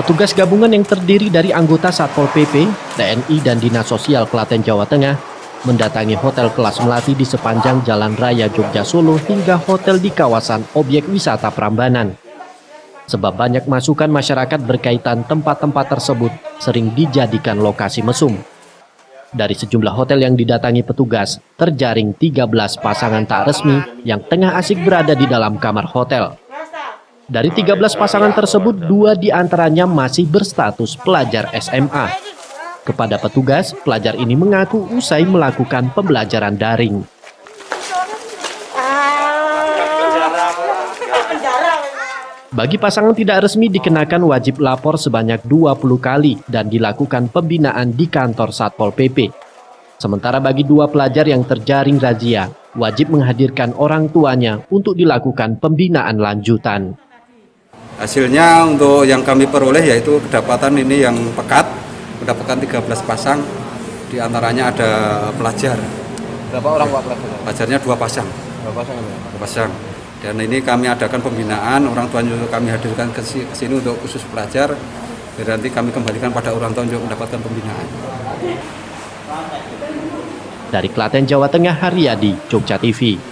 Petugas gabungan yang terdiri dari anggota Satpol PP, TNI, dan Dinas Sosial Klaten, Jawa Tengah mendatangi hotel kelas melati di sepanjang Jalan Raya Jogja Solo hingga hotel di kawasan objek wisata Prambanan. Sebab banyak masukan masyarakat berkaitan tempat-tempat tersebut sering dijadikan lokasi mesum. Dari sejumlah hotel yang didatangi petugas, terjaring 13 pasangan tak resmi yang tengah asik berada di dalam kamar hotel. Dari 13 pasangan tersebut, 2 diantaranya masih berstatus pelajar SMA. Kepada petugas, pelajar ini mengaku usai melakukan pembelajaran daring. Bagi pasangan tidak resmi dikenakan wajib lapor sebanyak 20 kali dan dilakukan pembinaan di kantor Satpol PP. Sementara bagi 2 pelajar yang terjaring razia, wajib menghadirkan orang tuanya untuk dilakukan pembinaan lanjutan. Hasilnya untuk yang kami peroleh yaitu kedapatan ini yang pekat, mendapatkan 13 pasang, diantaranya ada pelajar. Berapa orang Pak pelajar? Pelajarnya 2 pasang. Berapa pasang? 2 pasang. Dan ini kami adakan pembinaan, orang tua kami hadirkan ke sini untuk khusus pelajar, dan nanti kami kembalikan pada orang tua untuk mendapatkan pembinaan. Dari Klaten, Jawa Tengah, Haryadi, Jogja TV.